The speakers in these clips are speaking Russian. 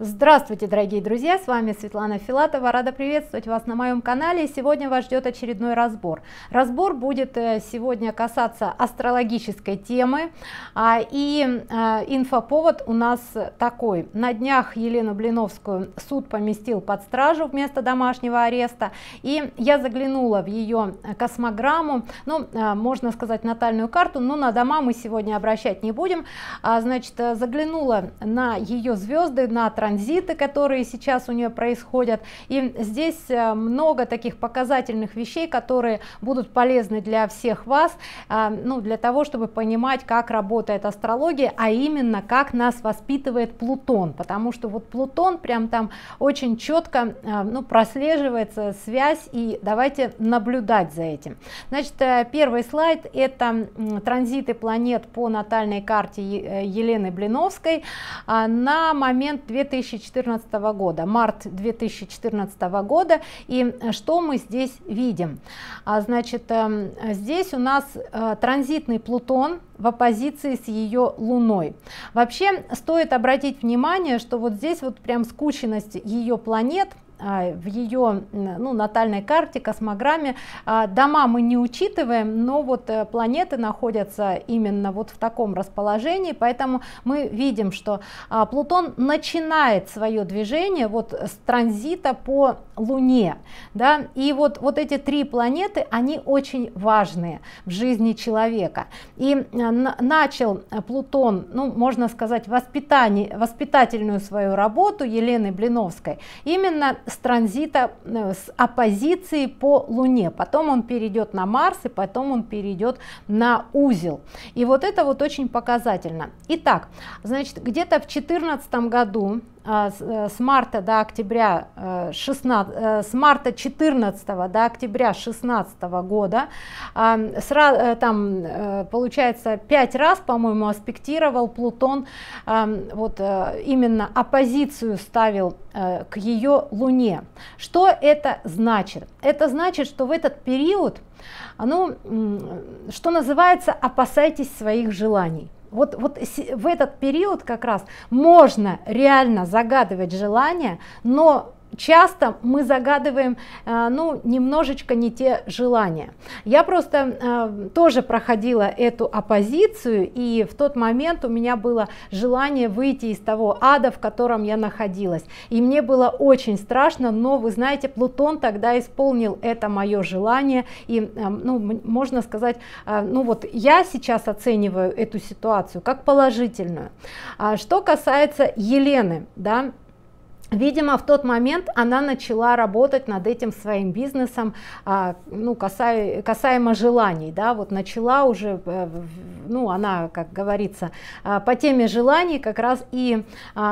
Здравствуйте, дорогие друзья, с вами Светлана Филатова, рада приветствовать вас на моем канале. Сегодня вас ждет очередной разбор. Разбор будет сегодня касаться астрологической темы, и инфоповод у нас такой. На днях Елену Блиновскую суд поместил под стражу вместо домашнего ареста, и я заглянула в ее космограмму, ну, можно сказать, натальную карту, но на дома мы сегодня обращать не будем. Значит, заглянула на ее звезды, на транзиты, которые сейчас у нее происходят, и здесь много таких показательных вещей, которые будут полезны для всех вас, ну, для того, чтобы понимать, как работает астрология, а именно как нас воспитывает Плутон, потому что вот Плутон прям там очень четко, ну, прослеживается связь, и давайте наблюдать за этим. Значит, первый слайд — это транзиты планет по натальной карте Елены Блиновской на момент 2014 года, март 2014 года. И что мы здесь видим? Значит, здесь у нас транзитный Плутон в оппозиции с ее Луной. Вообще стоит обратить внимание, что вот здесь вот прям скученность ее планет в ее, ну, натальной карте, космограмме. Дома мы не учитываем, но вот планеты находятся именно вот в таком расположении, поэтому мы видим, что Плутон начинает свое движение вот с транзита по Луне, да, и вот эти три планеты, они очень важные в жизни человека. И начал Плутон, ну, можно сказать, воспитательную свою работу Елены Блиновской именно с транзита, с оппозиции по Луне. Потом он перейдет на Марс, и потом он перейдет на узел, и вот это вот очень показательно. Итак, значит, где-то в 2014 году с марта до октября 14 до октября 2016 года там получается 5 раз, по-моему, аспектировал Плутон, вот именно оппозицию ставил к ее Луне. Что это значит? Это значит, что в этот период, ну, что называется, опасайтесь своих желаний. Вот в этот период как раз можно реально загадывать желания, но часто мы загадываем, ну, немножечко не те желания. Я просто тоже проходила эту оппозицию, и в тот момент у меня было желание выйти из того ада, в котором я находилась, и мне было очень страшно, но вы знаете, Плутон тогда исполнил это мое желание, и, ну, можно сказать, ну вот я сейчас оцениваю эту ситуацию как положительную. Что касается Елены, да, видимо, в тот момент она начала работать над этим своим бизнесом, ну, касаемо желаний, да, вот начала уже, ну, она, как говорится, по теме желаний как раз и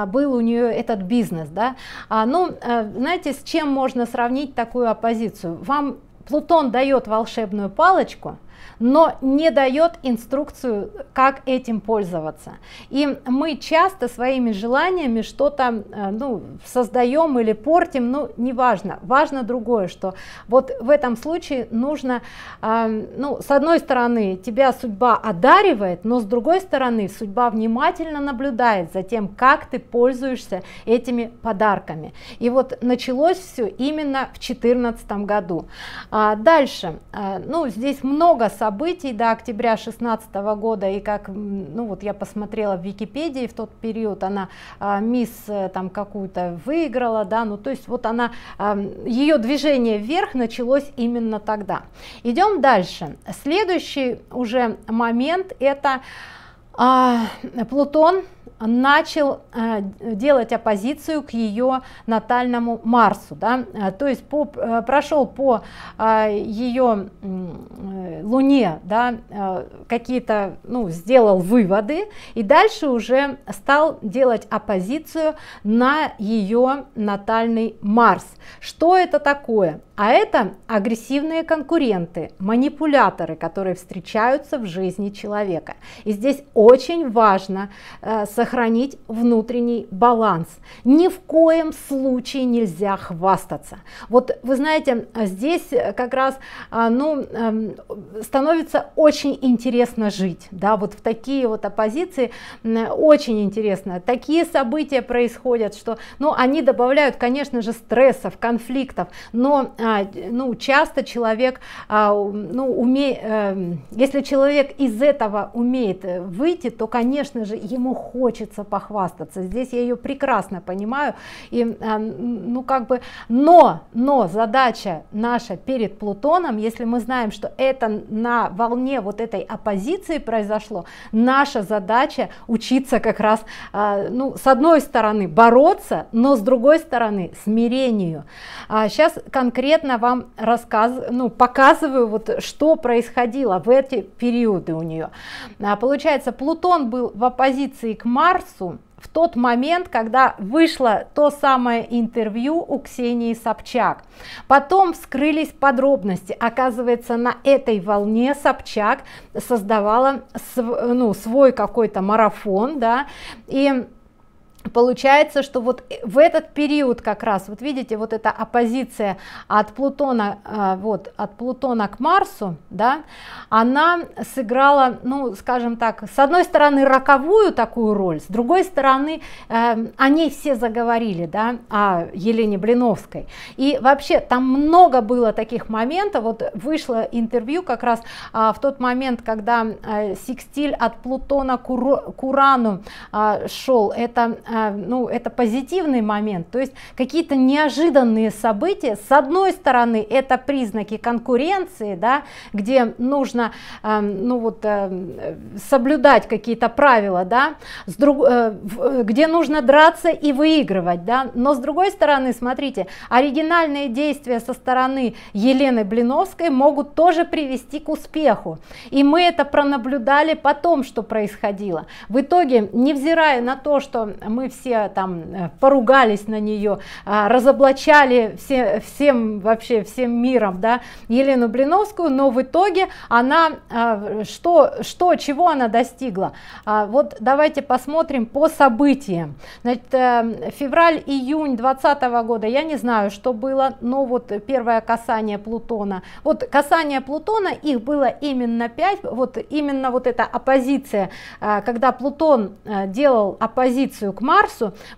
был у нее этот бизнес, да. Ну, знаете, с чем можно сравнить такую оппозицию? Вам Плутон дает волшебную палочку, но не дает инструкцию, как этим пользоваться. И мы часто своими желаниями что-то, ну, создаем или портим, но неважно. Важно другое, что вот в этом случае нужно, ну, с одной стороны, тебя судьба одаривает, но с другой стороны, судьба внимательно наблюдает за тем, как ты пользуешься этими подарками. И вот началось все именно в 2014 году. Дальше, ну, здесь много событий до октября 2016 года, и как, ну вот я посмотрела в Википедии, в тот период она мисс там какую-то выиграла, да, ну то есть вот она, ее движение вверх началось именно тогда. Идем дальше. Следующий уже момент — это Плутон начал делать оппозицию к ее натальному Марсу, да, то есть прошел по ее Луне, да, какие-то, ну, сделал выводы, и дальше уже стал делать оппозицию на ее натальный Марс. Что это такое? А это агрессивные конкуренты, манипуляторы, которые встречаются в жизни человека. И здесь очень важно сохранить внутренний баланс. Ни в коем случае нельзя хвастаться. Вот вы знаете, здесь как раз становится очень интересно жить. Да? Вот в такие вот оппозиции очень интересно. Такие события происходят, что они добавляют, конечно же, стрессов, конфликтов, но часто человек, если человек из этого умеет выйти, то, конечно же, ему хочется похвастаться. Здесь я ее прекрасно понимаю. И, но задача наша перед Плутоном, если мы знаем, что это на волне вот этой оппозиции произошло, наша задача учиться как раз, с одной стороны бороться, но с другой стороны смирению. Сейчас конкретно вам показываю, вот что происходило в эти периоды у нее. Получается, Плутон был в оппозиции к Марсу в тот момент, когда вышло то самое интервью у Ксении Собчак. Потом вскрылись подробности. Оказывается, на этой волне Собчак создавала свой какой-то марафон, да, и получается, что вот в этот период как раз, вот видите, вот эта оппозиция от Плутона к Марсу, да, она сыграла, скажем так, с одной стороны роковую такую роль, с другой стороны о ней все заговорили, да, о Елене Блиновской. И вообще там много было таких моментов. Вот вышло интервью как раз в тот момент, когда секстиль от Плутона к Урану шел. Это позитивный момент, то есть какие-то неожиданные события. С одной стороны, это признаки конкуренции, да, где нужно соблюдать какие-то правила, да, где нужно драться и выигрывать, да. Но с другой стороны, смотрите, оригинальные действия со стороны Елены Блиновской могут тоже привести к успеху. И мы это пронаблюдали потом, что происходило. В итоге, невзирая на то, что мы все там поругались на нее, разоблачали всем миром, да, Елену Блиновскую, но в итоге она чего она достигла? Вот давайте посмотрим по событиям. Значит, февраль-июнь 2020 года, я не знаю, что было, но вот первое касание Плутона. Вот касание Плутона, их было именно 5, вот именно вот эта оппозиция, когда Плутон делал оппозицию к Марсу,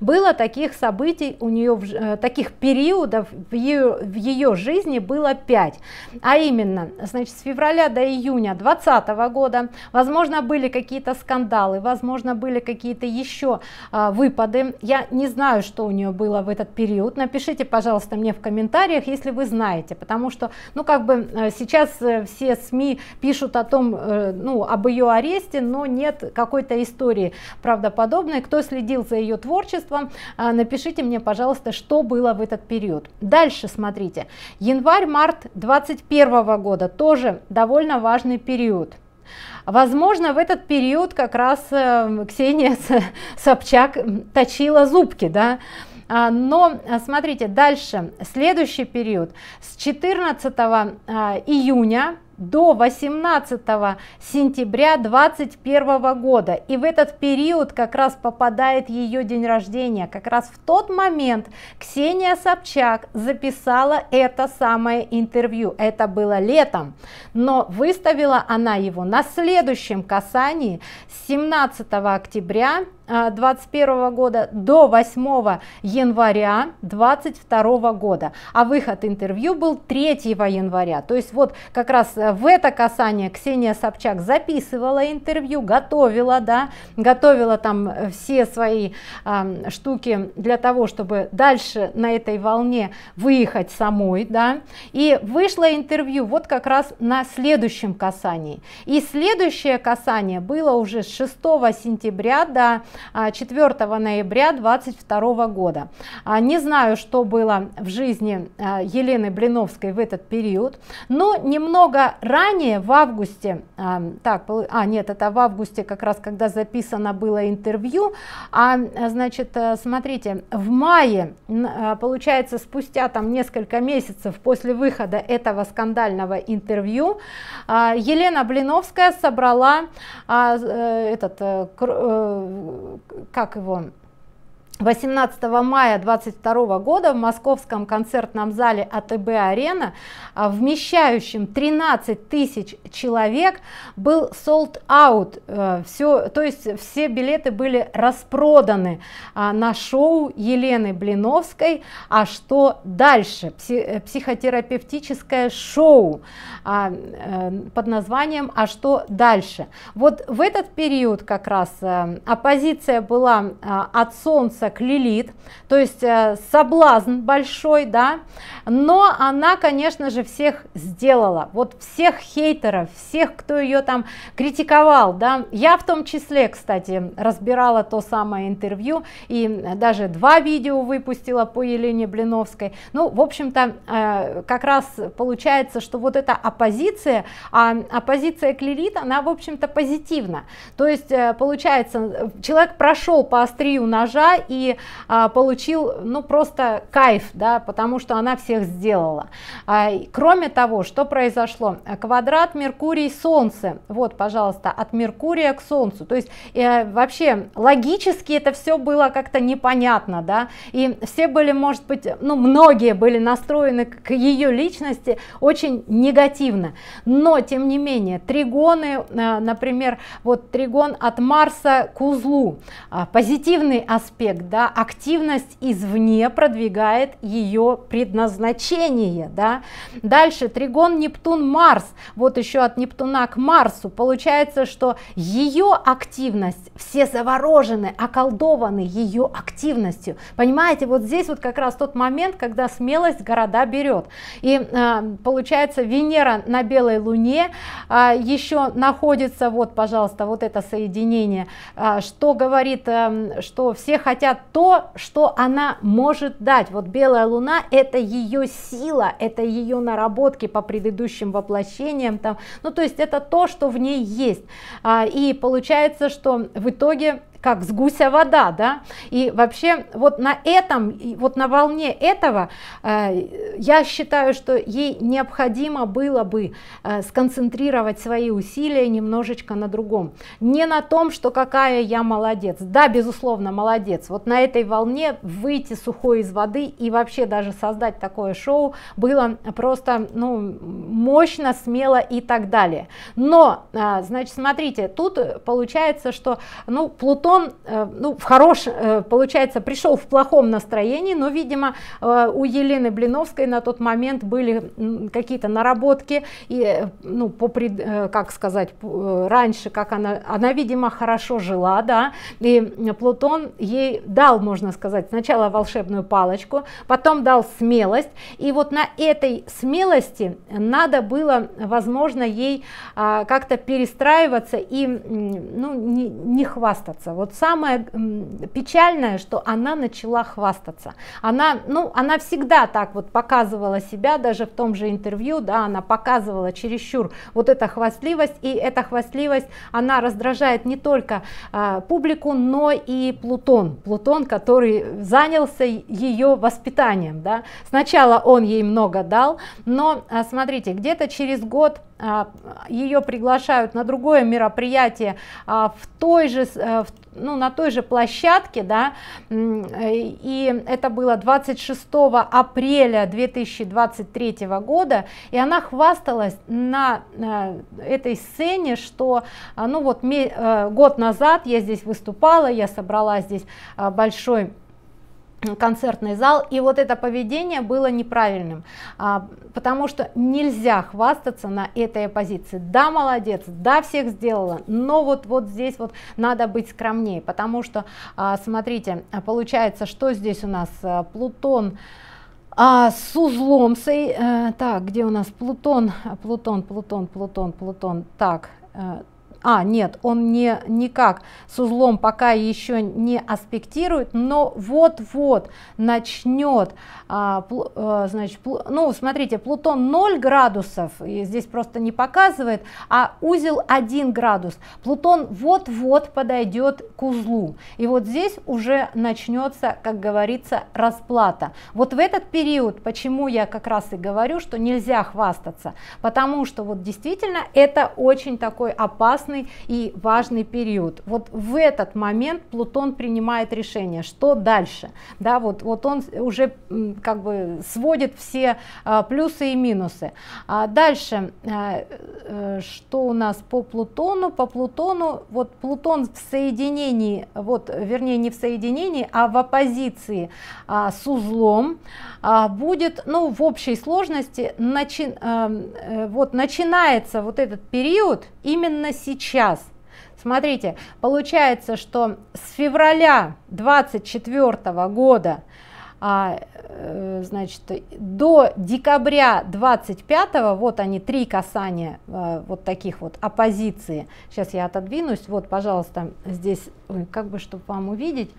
было таких событий у нее, таких периодов в ее жизни было 5. А именно, значит, с февраля до июня 2020 года, возможно, были какие-то скандалы, возможно, были какие-то еще выпады. Я не знаю, что у нее было в этот период. Напишите, пожалуйста, мне в комментариях, если вы знаете, потому что, сейчас все СМИ пишут о том, об ее аресте, но нет какой-то истории правдоподобной. Кто следил за ее творчеством, напишите мне, пожалуйста, что было в этот период. Дальше смотрите, январь-март 2021 года, тоже довольно важный период. Возможно, в этот период как раз Ксения Собчак точила зубки, да. Но смотрите, дальше следующий период с 14 июня до 18 сентября 2021 года, и в этот период как раз попадает ее день рождения. Как раз в тот момент Ксения Собчак записала это самое интервью. Это было летом, но выставила она его на следующем касании с 17 октября 2021 года до 8 января 2022 года, а выход интервью был 3 января. То есть вот как раз в это касание Ксения Собчак записывала интервью, готовила, да, готовила там все свои штуки для того, чтобы дальше на этой волне выехать самой, да, и вышло интервью вот как раз на следующем касании. И следующее касание было уже с 6 сентября до 4 ноября 2022 года. Не знаю, что было в жизни Елены Блиновской в этот период, но немного ранее в августе, в августе как раз, когда записано было интервью, значит, смотрите, в мае, получается, спустя там несколько месяцев после выхода этого скандального интервью, Елена Блиновская собрала как его, 18 мая 2022 года в московском концертном зале АТБ-арена, вмещающем 13 тысяч человек, был sold out, все, то есть все билеты были распроданы на шоу Елены Блиновской. А что дальше? Психотерапевтическое шоу под названием «А что дальше?». Вот в этот период как раз оппозиция была от Солнца к Лилит, то есть соблазн большой, да, но она, конечно же, всех сделала, вот всех хейтеров, всех, кто ее там критиковал, да, я в том числе, кстати, разбирала то самое интервью и даже 2 видео выпустила по Елене Блиновской. Ну, в общем-то, как раз получается, что вот эта оппозиция, к Лилит, она, в общем-то, позитивна, то есть получается, человек прошел по острию ножа и получил, ну, просто кайф, да, потому что она всех сделала. Кроме того, что произошло? Квадрат Меркурий Солнце, вот, пожалуйста, от Меркурия к Солнцу, то есть вообще логически это все было как-то непонятно, да, и все были, может быть, ну, многие были настроены к ее личности очень негативно, но тем не менее тригоны, например, вот тригон от Марса к Узлу, позитивный аспект, да, активность извне продвигает ее предназначение, да. Дальше тригон Нептун-Марс, вот еще от Нептуна к Марсу, получается, что ее активность, все заворожены, околдованы ее активностью, понимаете, вот здесь вот как раз тот момент, когда смелость города берет, и получается, Венера на белой луне еще находится, вот, пожалуйста, вот это соединение, что говорит, что все хотят то, что она может дать. Вот белая луна — это ее сила, это ее наработки по предыдущим воплощениям там, ну, то есть это то, что в ней есть, и получается, что в итоге как с гуся вода, да. И вообще вот на этом, вот на волне этого, я считаю, что ей необходимо было бы сконцентрировать свои усилия немножечко на другом, не на том, что какая я молодец, да, безусловно, молодец, вот на этой волне выйти сухой из воды и вообще даже создать такое шоу было просто, ну, мощно, смело и так далее. Но, значит, смотрите, тут получается, что, ну, Плутон, ну, в хорошем, получается, пришел в плохом настроении, но, видимо, у Елены Блиновской на тот момент были какие-то наработки, и, ну, как сказать, раньше, как она, видимо, хорошо жила, да, и Плутон ей дал, можно сказать, сначала волшебную палочку, потом дал смелость, и вот на этой смелости надо было, возможно, ей как-то перестраиваться и, ну, не хвастаться. Вот самое печальное, что она начала хвастаться. Она всегда так вот показывала себя, даже в том же интервью, да, она показывала чересчур вот эта хвастливость, и эта хвастливость, она раздражает не только публику, но и Плутон, который занялся ее воспитанием, да. Сначала он ей много дал, но смотрите, где-то через год ее приглашают на другое мероприятие на той же площадке, да, и это было 26 апреля 2023 года, и она хвасталась на этой сцене, что, ну, вот год назад я здесь выступала, я собрала здесь большой концертный зал, и вот это поведение было неправильным, потому что нельзя хвастаться на этой оппозиции. Да, молодец, да, всех сделала, но вот здесь вот надо быть скромнее, потому что, смотрите, получается, что здесь у нас Плутон с Узлом, так, где у нас Плутон, так, нет, он никак с узлом пока еще не аспектирует, но вот-вот начнет, значит, ну, смотрите, Плутон 0 градусов, и здесь просто не показывает, а узел 1 градус. Плутон вот-вот подойдет к узлу, и вот здесь уже начнется, как говорится, расплата. Вот в этот период, почему я как раз и говорю, что нельзя хвастаться, потому что вот действительно это очень такой опасный и важный период. Вот в этот момент Плутон принимает решение, что дальше, да, вот он уже как бы сводит все плюсы и минусы. Дальше, что у нас по Плутону? По Плутону, вот Плутон в соединении, вот, вернее, не в соединении, а в оппозиции с узлом будет, ну, в общей сложности начинается вот этот период именно сейчас. Смотрите, получается, что с февраля 2024 года, значит, до декабря 25-го, вот они, 3 касания вот таких вот оппозиции. Сейчас я отодвинусь, вот, пожалуйста, здесь, ой, как бы, чтобы вам увидеть.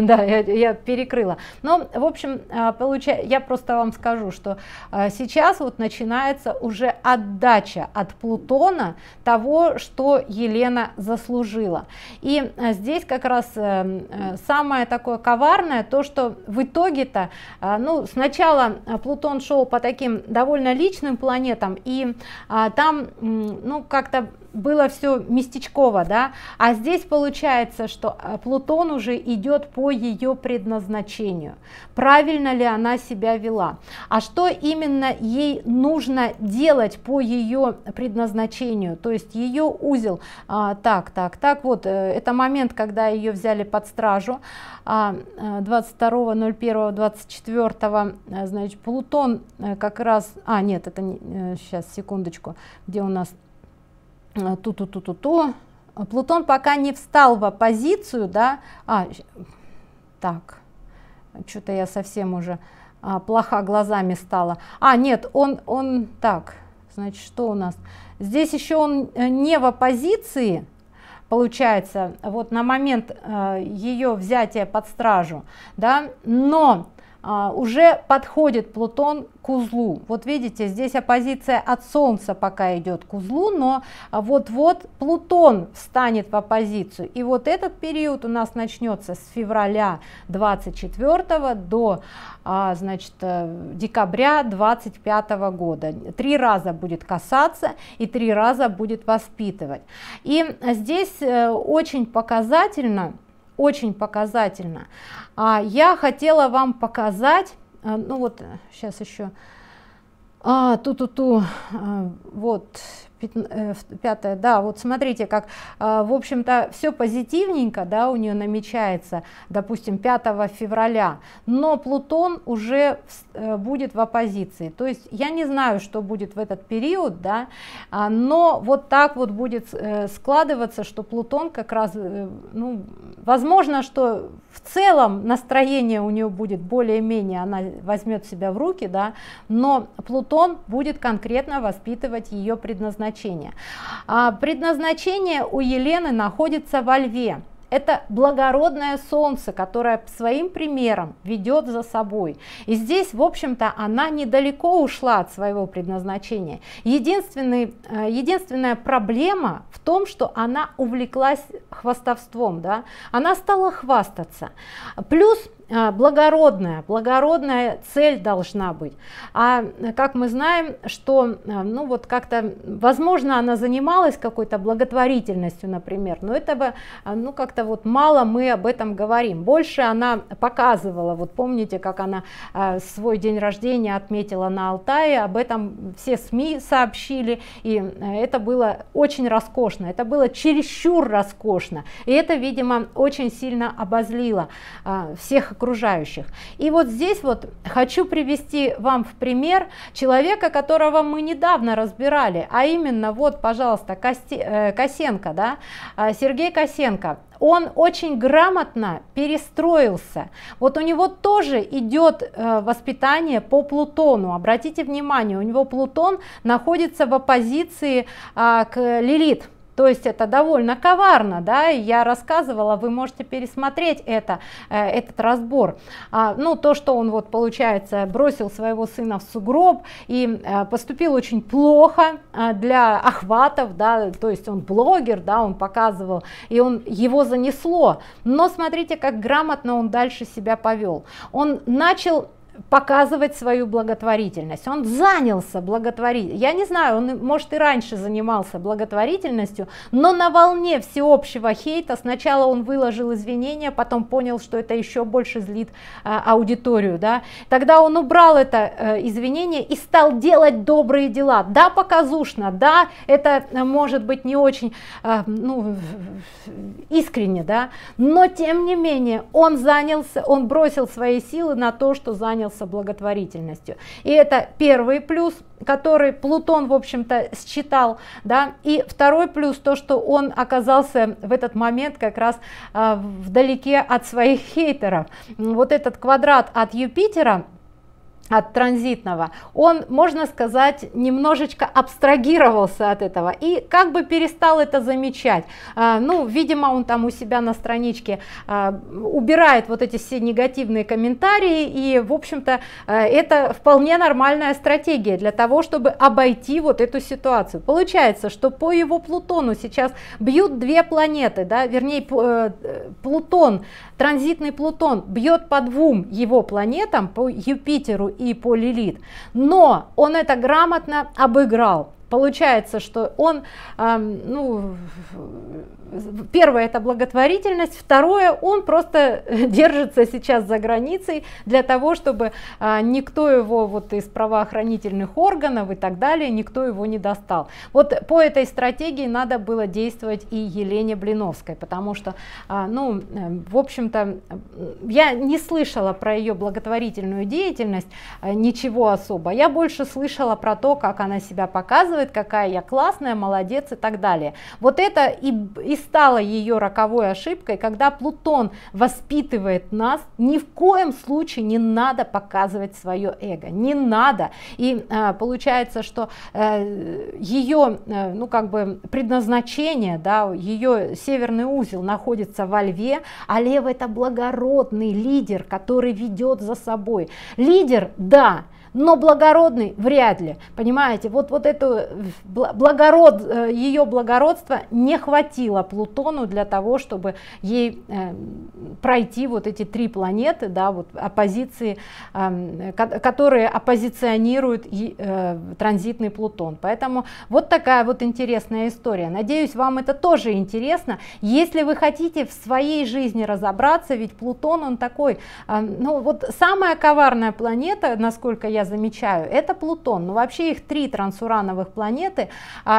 Да, я перекрыла. Но, в общем, я просто вам скажу, что сейчас вот начинается уже отдача от Плутона того, что Елена заслужила. И здесь как раз самое такое коварное, то, что в итоге-то, ну, сначала Плутон шел по таким довольно личным планетам, и там, ну, как-то было все местечково, да, а здесь получается, что Плутон уже идет по ее предназначению, правильно ли она себя вела, а что именно ей нужно делать по ее предназначению, то есть ее узел, так, вот, это момент, когда ее взяли под стражу, 22.01.24, значит, Плутон как раз, нет, это не, сейчас, секундочку, где у нас, Плутон пока не встал в оппозицию, да, так, что-то я совсем уже плоха глазами стала, нет, он так, значит, что у нас, здесь еще он не в оппозиции, получается, вот на момент ее взятия под стражу, да, но уже подходит Плутон к узлу. Вот видите, здесь оппозиция от Солнца пока идет к узлу, но вот-вот Плутон встанет в оппозицию. И вот этот период у нас начнется с февраля 24 до, значит, декабря 25 года. 3 раза будет касаться и 3 раза будет воспитывать. И здесь очень показательно я хотела вам показать, ну вот сейчас еще вот 5, да, вот смотрите, как, в общем-то, все позитивненько, да, у нее намечается, допустим, 5 февраля, но Плутон уже будет в оппозиции, то есть я не знаю, что будет в этот период, да, но вот так вот будет складываться, что Плутон как раз, ну, возможно, что в целом настроение у нее будет более-менее, она возьмет себя в руки, да, но Плутон будет конкретно воспитывать ее предназначение. Предназначение у Елены находится во Льве. Это благородное солнце, которое своим примером ведет за собой. И здесь, в общем-то, она недалеко ушла от своего предназначения. Единственная проблема в том, что она увлеклась хвастовством, да? Она стала хвастаться. Плюс благородная цель должна быть, а как мы знаем, что, ну, вот как-то, возможно, она занималась какой-то благотворительностью, например, но этого, ну, как-то вот мало мы об этом говорим, больше она показывала. Вот помните, как она свой день рождения отметила на Алтае, об этом все СМИ сообщили, и это было очень роскошно, это было чересчур роскошно, и это, видимо, очень сильно обозлило всех окружающих. И вот здесь вот хочу привести вам в пример человека, которого мы недавно разбирали, а именно вот, пожалуйста, Косенко, да, Сергей Косенко. Он очень грамотно перестроился. Вот у него тоже идет воспитание по Плутону. Обратите внимание, у него Плутон находится в оппозиции к Лилит. То есть это довольно коварно, да, я рассказывала, вы можете пересмотреть это, этот разбор. Ну, то, что он вот, получается, бросил своего сына в сугроб и поступил очень плохо для охватов, да, то есть он блогер, да, он показывал, и он, его занесло. Но смотрите, как грамотно он дальше себя повел. Он начал показывать свою благотворительность, он занялся благотворительностью, я не знаю, он, может, и раньше занимался благотворительностью, но на волне всеобщего хейта сначала он выложил извинения, потом понял, что это еще больше злит аудиторию, да, тогда он убрал это извинение и стал делать добрые дела, да, показушно, да, это может быть не очень ну, искренне, да, но тем не менее он занялся, он бросил свои силы на то, что занялся благотворительностью. И это первый плюс, который Плутон, в общем-то, считал, да, и второй плюс, то, что он оказался в этот момент как раз вдалеке от своих хейтеров. Вот этот квадрат от Юпитера, от транзитного, он, можно сказать, немножечко абстрагировался от этого и как бы перестал это замечать. Ну, видимо, он там у себя на страничке убирает вот эти все негативные комментарии, и, в общем-то, это вполне нормальная стратегия для того, чтобы обойти вот эту ситуацию. Получается, что по его Плутону сейчас бьют две планеты, да, вернее, Плутон, транзитный Плутон бьет по двум его планетам, по Юпитеру и по Лилит, но он это грамотно обыграл. Получается, что он, ну, первое — это благотворительность, второе — он просто держится сейчас за границей для того, чтобы никто его вот из правоохранительных органов и так далее, никто его не достал. Вот по этой стратегии надо было действовать и Елене Блиновской, потому что, ну, в общем-то, я не слышала про ее благотворительную деятельность ничего особо, я больше слышала про то, как она себя показывает, какая я классная, молодец и так далее. Вот это и стало ее роковой ошибкой, когда Плутон воспитывает нас: ни в коем случае не надо показывать свое эго, не надо. И получается, что ее, ну, как бы предназначение, да, ее северный узел находится во Льве, а Лев — это благородный лидер, который ведет за собой. Лидер, да, но благородный вряд ли, понимаете, вот это ее благородство не хватило Плутону для того, чтобы ей пройти вот эти три планеты, да, вот оппозиции, которые оппозиционируют транзитный Плутон. Поэтому вот такая вот интересная история, надеюсь, вам это тоже интересно. Если вы хотите в своей жизни разобраться, ведь Плутон, он такой, ну вот самая коварная планета, насколько я замечаю, это Плутон. Но вообще их три трансурановых планеты: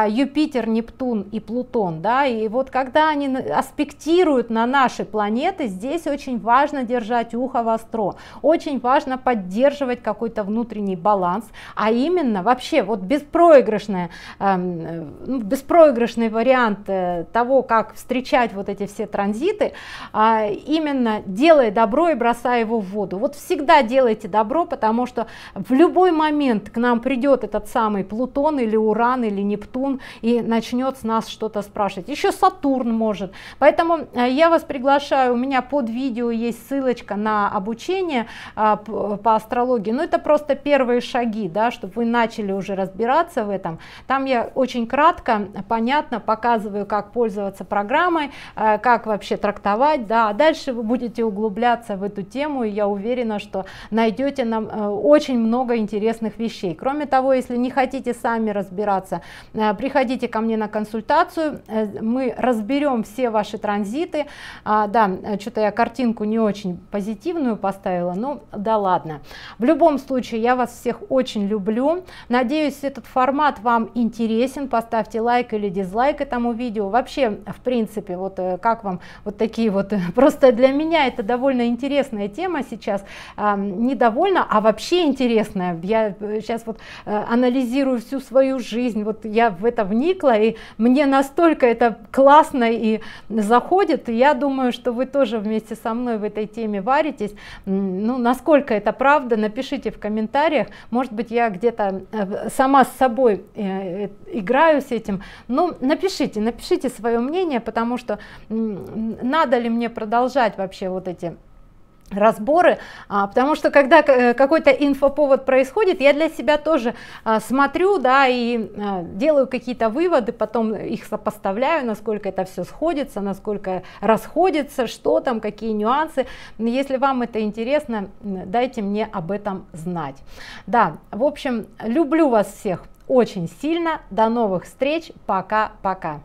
Юпитер, Нептун и Плутон, да. И вот когда они аспектируют на наши планеты, здесь очень важно держать ухо востро, очень важно поддерживать какой-то внутренний баланс, а именно вообще вот беспроигрышный вариант того, как встречать вот эти все транзиты, именно делай добро и бросай его в воду. Вот всегда делайте добро, потому что в любой момент к нам придет этот самый Плутон или Уран или Нептун и начнет с нас что-то спрашивать, еще Сатурн может. Поэтому я вас приглашаю, у меня под видео есть ссылочка на обучение по астрологии, но это просто первые шаги, да, чтобы вы начали уже разбираться в этом. Там я очень кратко, понятно показываю, как пользоваться программой, как вообще трактовать, да, а дальше вы будете углубляться в эту тему, и я уверена, что найдете нам очень много интересных вещей. Кроме того, если не хотите сами разбираться, приходите ко мне на консультацию, мы разберем все ваши транзиты. Да, что-то я картинку не очень позитивную поставила, ну да ладно. В любом случае, я вас всех очень люблю, надеюсь, этот формат вам интересен. Поставьте лайк или дизлайк этому видео. Вообще, в принципе, вот как вам вот такие вот, просто для меня это довольно интересная тема сейчас, не довольно, а вообще интересно. интересное. Я сейчас вот анализирую всю свою жизнь, вот я в это вникла, и мне настолько это классно и заходит. И я думаю, что вы тоже вместе со мной в этой теме варитесь. Ну, насколько это правда, напишите в комментариях. Может быть, я где-то сама с собой играю с этим. Ну, напишите, напишите свое мнение, потому что надо ли мне продолжать вообще вот эти разборы, потому что когда какой-то инфоповод происходит, я для себя тоже смотрю, да, и делаю какие-то выводы, потом их сопоставляю, насколько это все сходится, насколько расходится, что там, какие нюансы. Если вам это интересно, дайте мне об этом знать. Да, в общем, люблю вас всех очень сильно, до новых встреч, пока-пока.